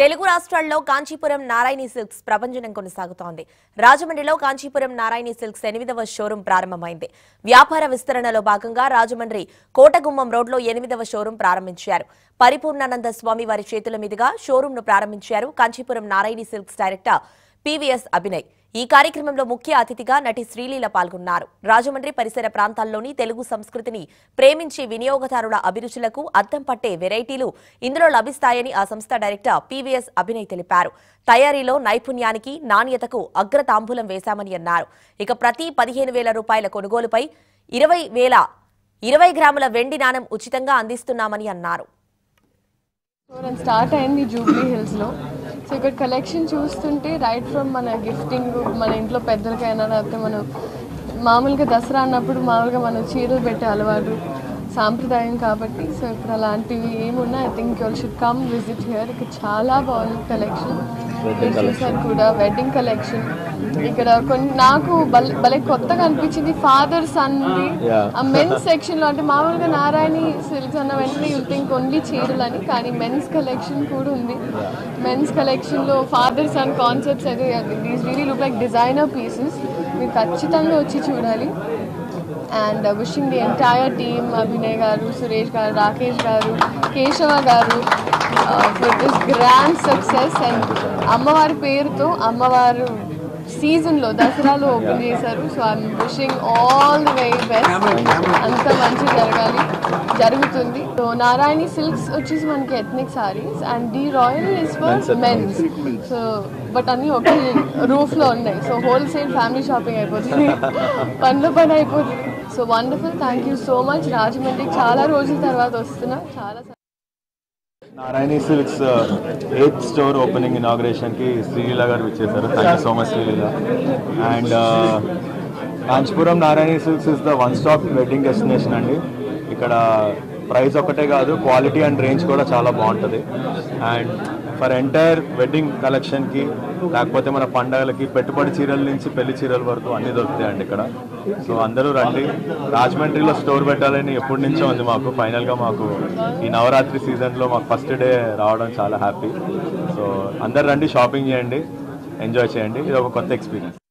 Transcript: తెలుగు రాష్ట్రాల్లో కాంచీపురం నారాయణి సిల్క్స్ ప్రపంచం కొనసాగుతోంది. రాజమండ్రిలో కాంచీపురం నారాయణి సిల్క్స్ 8వ షోరూం ప్రారంభమైంది. వ్యాపార విస్తరణలో భాగంగా రాజమండ్రి కోటగుమ్మం రోడ్లో 8వ షోరూం ప్రారంభించారు. పరిపూర్ణానంద స్వామి వారి చేతుల మీదుగా షోరూంను ప్రారంభించారు Kanchipuram Narayani silks director PVS Abhinay. ఈ కార్యక్రమంలో ముఖ్య అతిథిగా నటి శ్రీలీల పాల్గొన్నారు. రాజమండ్రి పరిసర ప్రాంతాల్లోని తెలుగు సంస్కృతిని ప్రేమించి వినియోగదారుల అభిరుచులకు అద్దం పట్టే వెరైటీలు ఇందులో లభిస్తాయని ఆ సంస్థ డైరెక్టర్ పివిఎస్ అభినయ్ తెలిపారు. తయారీలో నైపుణ్యానికి నాణ్యతకు అగ్రతాంబూలం వేశామని అన్నారు. ఇక ప్రతి 15,000 రూపాయల కొనుగోలుపై 20 గ్రాముల వెండి నాణెం ఉచితంగా అందిస్తున్నామని అన్నారు. సో ఇక్కడ కలెక్షన్ చూస్తుంటే రైట్ ఫ్రమ్ మన గిఫ్టింగ్, మన ఇంట్లో పెద్దలకైనా, లేకపోతే మనం మామూలుగా దసరా అన్నప్పుడు మామూలుగా మనం చీరలు పెట్టే అలవాటు సాంప్రదాయం కాబట్టి, సో ఇప్పుడు అలాంటివి ఏమున్నా I think you all should come visit here. ఇక్కడ చాలా బాగుంది కలెక్షన్, చూసారు కూడా వెడ్డింగ్ కలెక్షన్. ఇక్కడ కొన్ని నాకు భలే కొత్తగా అనిపించింది, ఫాదర్ సన్ది ఆ మెన్స్ సెక్షన్లో. అంటే మామూలుగా నారాయణి సిల్క్స్ అన్న వెంటనే యూ థింక్ ఓన్లీ చీరలని, కానీ మెన్స్ కలెక్షన్ కూడా ఉంది. మెన్స్ కలెక్షన్లో ఫాదర్ సన్ కాన్సెప్ట్స్ అయితే these really look like designer pieces. మీరు ఖచ్చితంగా వచ్చి చూడాలి. And wishing the entire team, Abhinay Garu, Suresh Garu, Rakesh Garu, Keshama Garu, for this grand success. And Ammavar Perto, Ammavar season lo, Dasara lo open chesaru. So I'm wishing all the very best. Anta manchi jaragali, jarugutundi. So Narayani Silks ochis manke ethnic sarees and D-Royal is for men's. So but అన్నీ ఒక రూఫ్లో ఉన్నాయి. So wholesale family shopping అయిపోతుంది, పనుల పని అయిపోతుంది. So wonderful, thank you so much. రాజమండ్రికి చాలా రోజుల తర్వాత వస్తున్నా. చాలా Narayani silks 8th store opening ఇనాగ్రేషన్కి శ్రీలీల గారు వచ్చేసారు. Thank you so much Sreeleela. And Kanchipuram Narayani silks is the one stop wedding destination అండి. ఇక్కడ ప్రైస్ ఒకటే కాదు, క్వాలిటీ అండ్ రేంజ్ కూడా చాలా బాగుంటుంది. అండ్ ఫర్ ఎంటైర్ వెడ్డింగ్ కలెక్షన్కి, లేకపోతే మన పండగలకి, పెట్టుబడి చీరల నుంచి పెళ్లి చీరల వరకు అన్నీ దొరుకుతాయండి ఇక్కడ. సో అందరూ రండి. రాజమండ్రిలో స్టోర్ పెట్టాలని ఎప్పటి నుంచో ఉంది మాకు. ఫైనల్గా మాకు ఈ నవరాత్రి సీజన్లో మాకు ఫస్ట్ డే రావడం చాలా హ్యాపీ. సో అందరు రండి, షాపింగ్ చేయండి, ఎంజాయ్ చేయండి. ఇది ఒక కొత్త ఎక్స్పీరియన్స్.